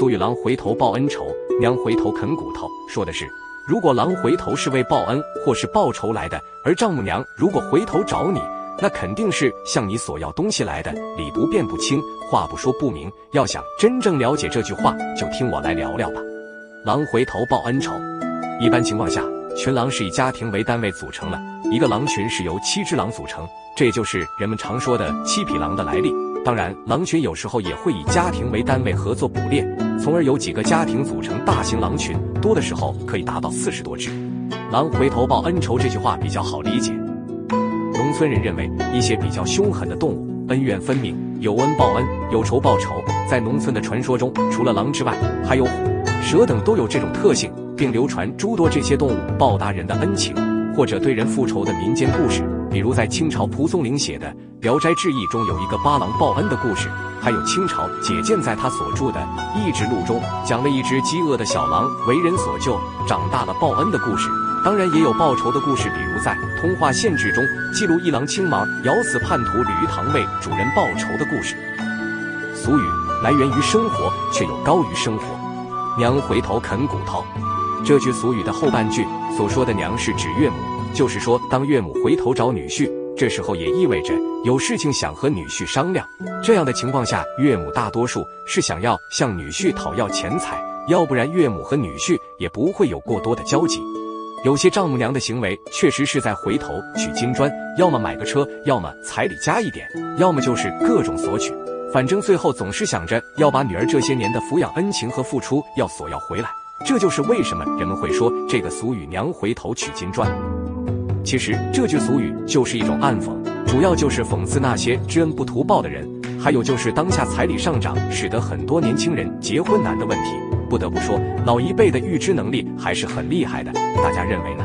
苏玉郎回头报恩仇，娘回头啃骨头，说的是如果郎回头是为报恩或是报仇来的，而丈母娘如果回头找你，那肯定是向你索要东西来的。理不辩不清，话不说不明。要想真正了解这句话，就听我来聊聊吧。郎回头报恩仇，一般情况下，群狼是以家庭为单位组成的，一个狼群是由7只狼组成，这就是人们常说的7匹狼的来历。当然，狼群有时候也会以家庭为单位合作捕猎，从而由几个家庭组成大型狼群，多的时候可以达到40多只。狼回头报恩仇这句话比较好理解。农村人认为一些比较凶狠的动物恩怨分明，有恩报恩，有仇报仇。在农村的传说中，除了狼之外，还有虎、蛇等都有这种特性，并流传诸多这些动物报答人的恩情或者对人复仇的民间故事。比如在清朝蒲松龄写的《聊斋志异》中有一个八郎报恩的故事，还有清朝解建在他所著的《异志录》中讲了一只饥饿的小狼为人所救，长大了报恩的故事。当然也有报仇的故事，比如在《通化县志》中记录一狼青毛咬死叛徒吕玉堂为主人报仇的故事。俗语来源于生活，却又高于生活。娘回头啃骨头，这句俗语的后半句所说的娘是指岳母，就是说当岳母回头找女婿，这时候也意味着有事情想和女婿商量。这样的情况下，岳母大多数是想要向女婿讨要钱财，要不然岳母和女婿也不会有过多的交集。有些丈母娘的行为确实是在回头取金砖，要么买个车，要么彩礼加一点，要么就是各种索取，反正最后总是想着要把女儿这些年的抚养恩情和付出要索要回来。这就是为什么人们会说这个俗语娘回头取金砖。其实这句俗语就是一种暗讽，主要就是讽刺那些知恩不图报的人，还有就是当下彩礼上涨使得很多年轻人结婚难的问题。不得不说，老一辈的预知能力还是很厉害的，大家认为呢？